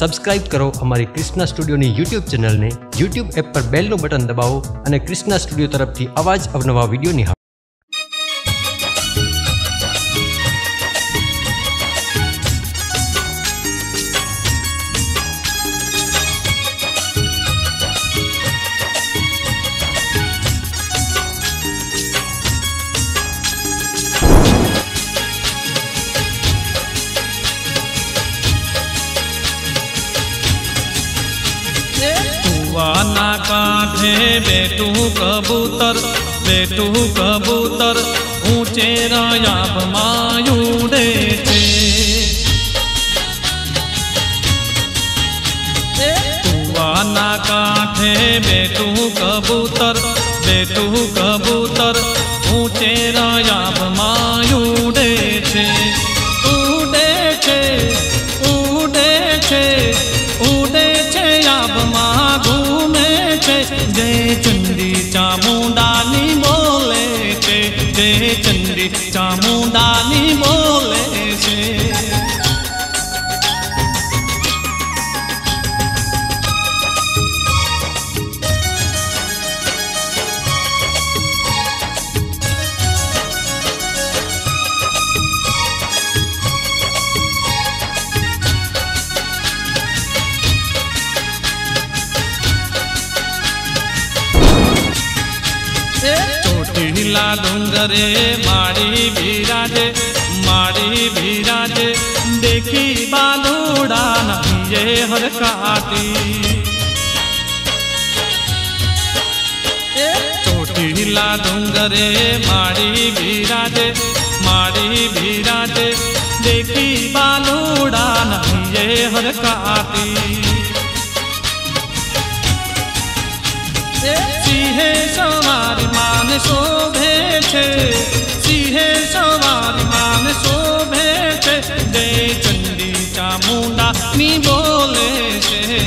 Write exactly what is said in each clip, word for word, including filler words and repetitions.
Subscribe करो हमारी Krishna studio नी यूट्यूब चैनल ने, यूट्यूब एप पर बेल नो बटन दबावो अने कृष्णा स्टूडियो तरफथी आवाज अवनवा विडियो निहाळो। कांठे बेटू कबूतर बेटू कबूतर ऊंचे रयाब मायू उड़े थे। तुवाना कांठे बेटू कबूतर बेटू कबूतर ऊंचे रयाब मायू उड़े थे उड़े थे उड़े थे उड़े थे याब मागू। जय चंडी चामुंडा नी बोले छे, जय चंडी चामुंडा नी बोले छे। ચોટીલા ડુંગરે માડી બિરાજે માડી બિરાજે દેખી બાલુડાના પિયે હરખાતી। ચોટીલા ડુંગરે માડી બિરાજે માડી બિરાજે દેખી બાલુડાના પિયે હરખાતી। सीहे सवारी मान शोभे छे, सीहे सवारी मान शोभे छे, जय चंडी चामुंडा नी बोले छे।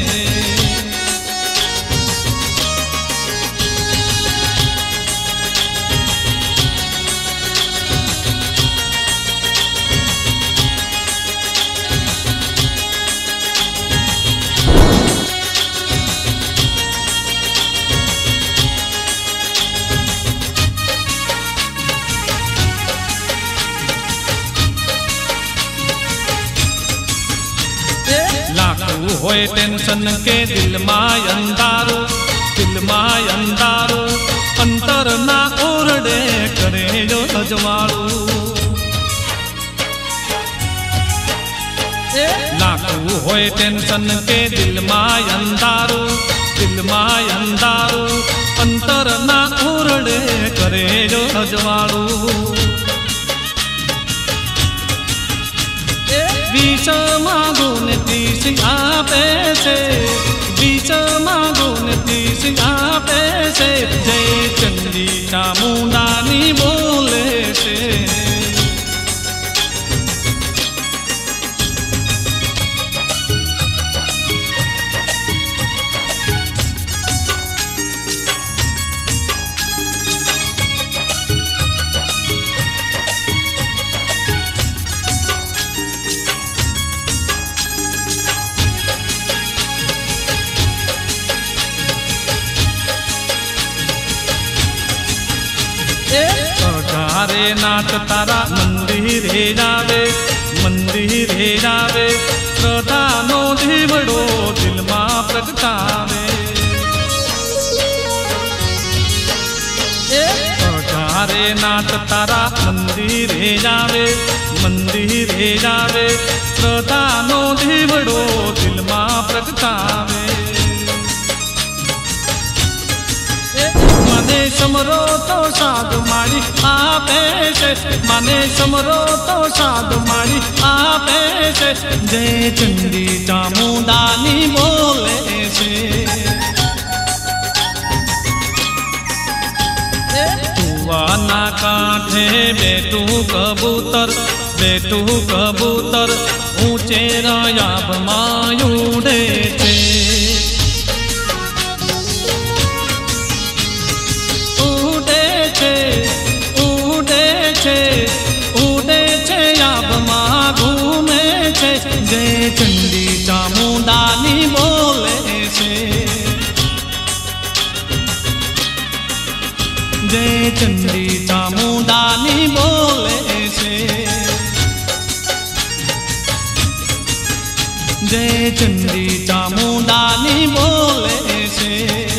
होए टेंशन के दिल माय अंधारू दिल माय अंधारू अंतर ना ओरडे करे जो अजवारू। लाखों होए टेंशन के दिल माय अंधारू दिल माय अंधारू अंतर ना ओरडे करे जो अजवारू। बीच मांगो ने तीस आपे से, बीच मांगो ने तीस आपे से, जय चंडी चामुंडा नी बोले से। अगारे नाथ तारा मंदिर जावे मंदिर जावे श्रद्धानो दीवड़ो दिल मां प्रगटावे। अगारे नाथ तारा मंदिर जावे मंदिर जावे श्रद्धानो दीवड़ो दिल मां प्रगटावे। माने समरो तो साधु मारी आपे से, माने समरो तो साधु मारी आपे से, जय चंडी चामुंडा नी बोले से। तुवाना कांठे बेटू कबूतर बेटू कबूतर ऊंचे रयाब मायू उड़े थे। उड़े छे याब माँ घूमे छे, जय चंडी चामुंडा। दानी बोले से जय चंडी चामुंडानी बोले से जय चंडी चामुंडानी बोले से।